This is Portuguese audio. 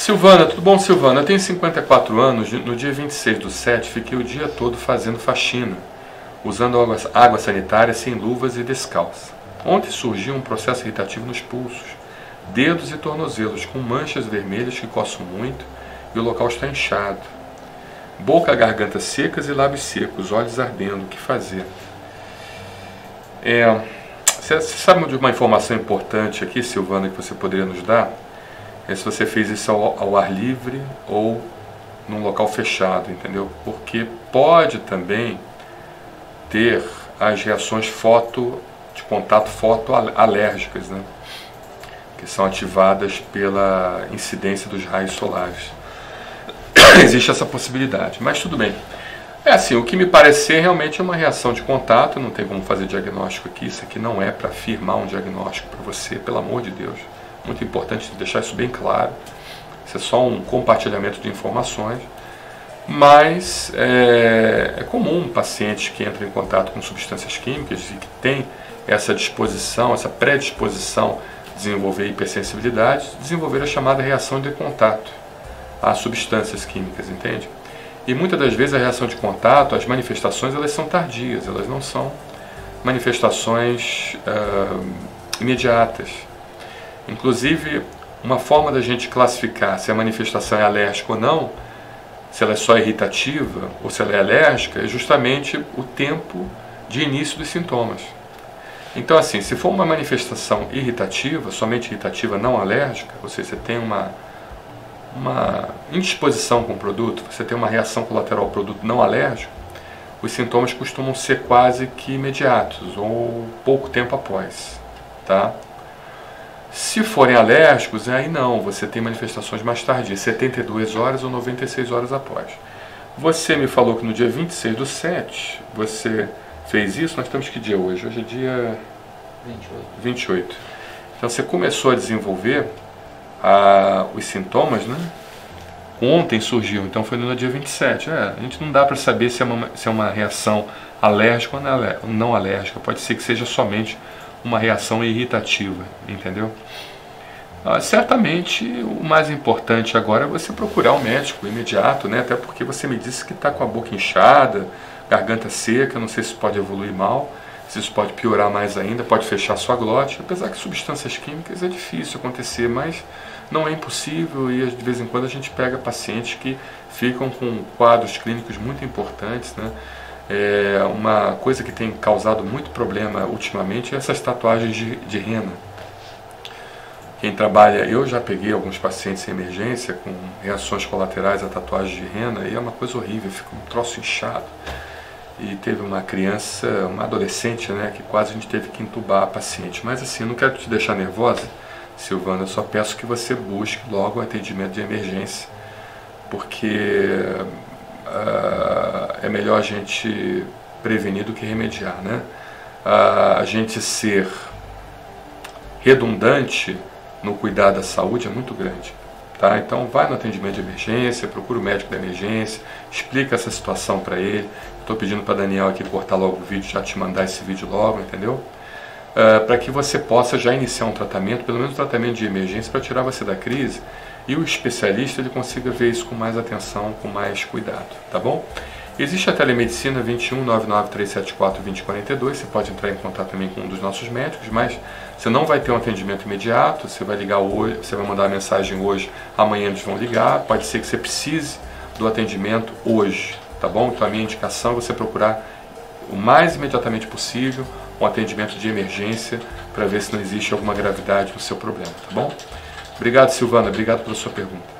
Silvana, tudo bom, Silvana? Eu tenho 54 anos, no dia 26/7 fiquei o dia todo fazendo faxina, usando água sanitária, sem luvas e descalça. Ontem surgiu um processo irritativo nos pulsos, dedos e tornozelos, com manchas vermelhas que coçam muito e o local está inchado. Boca e garganta secas e lábios secos, olhos ardendo, o que fazer? Você sabe de uma informação importante aqui, Silvana, que você poderia nos dar? É se você fez isso ao ar livre ou num local fechado, entendeu? Porque pode também ter as reações de contato fotoalérgicas, né? Que são ativadas pela incidência dos raios solares. Existe essa possibilidade, mas tudo bem. É assim, o que me parece ser realmente é uma reação de contato, não tem como fazer diagnóstico aqui, isso aqui não é para afirmar um diagnóstico para você, pelo amor de Deus. Muito importante deixar isso bem claro, isso é só um compartilhamento de informações, mas é comum pacientes que entram em contato com substâncias químicas e que têm essa disposição, essa predisposição a desenvolver hipersensibilidade, desenvolver a chamada reação de contato a substâncias químicas, entende? E muitas das vezes a reação de contato, as manifestações, elas são tardias, elas não são manifestações imediatas. Inclusive, uma forma da gente classificar se a manifestação é alérgica ou não, se ela é só irritativa ou se ela é alérgica, é justamente o tempo de início dos sintomas. Então, assim, se for uma manifestação irritativa, somente irritativa, não alérgica, ou seja, você tem uma indisposição com o produto, você tem uma reação colateral ao produto não alérgico, os sintomas costumam ser quase que imediatos ou pouco tempo após, tá? Se forem alérgicos, aí não, você tem manifestações mais tardias, 72 horas ou 96 horas após. Você me falou que no dia 26/7 você fez isso, nós temos que dia hoje? Hoje é dia 28. Então você começou a desenvolver os sintomas, né? Ontem surgiu, então foi no dia 27. A gente não dá para saber se é uma reação alérgica ou não alérgica. Pode ser que seja somente uma reação irritativa, entendeu? Certamente o mais importante agora é você procurar um médico imediato, né? Até porque você me disse que está com a boca inchada, garganta seca, não sei se pode evoluir mal, se isso pode piorar mais ainda, pode fechar sua glote, apesar que substâncias químicas é difícil acontecer, mas não é impossível e de vez em quando a gente pega pacientes que ficam com quadros clínicos muito importantes, né? Uma coisa que tem causado muito problema ultimamente é essas tatuagens de rena. Quem trabalha, eu já peguei alguns pacientes em emergência com reações colaterais a tatuagem de rena e é uma coisa horrível, fica um troço inchado. E teve uma criança, uma adolescente, né, que quase a gente teve que entubar a paciente. Mas assim, não quero te deixar nervosa, Silvana, eu só peço que você busque logo o atendimento de emergência, porque é melhor a gente prevenir do que remediar, né? A gente ser redundante no cuidar da saúde é muito grande. Tá? Então vai no atendimento de emergência, procura o médico da emergência, explica essa situação para ele. Estou pedindo para Daniel aqui cortar logo o vídeo, já te mandar esse vídeo logo, entendeu? Para que você possa já iniciar um tratamento, pelo menos um tratamento de emergência para tirar você da crise e o especialista ele consiga ver isso com mais atenção, com mais cuidado, tá bom? Existe a telemedicina 21 99374 2042, você pode entrar em contato também com um dos nossos médicos, mas você não vai ter um atendimento imediato, você vai ligar hoje, você vai mandar a mensagem hoje, amanhã eles vão ligar, pode ser que você precise do atendimento hoje, tá bom? Então a minha indicação é você procurar o mais imediatamente possível um atendimento de emergência para ver se não existe alguma gravidade no seu problema, tá bom? Obrigado, Silvana, obrigado pela sua pergunta.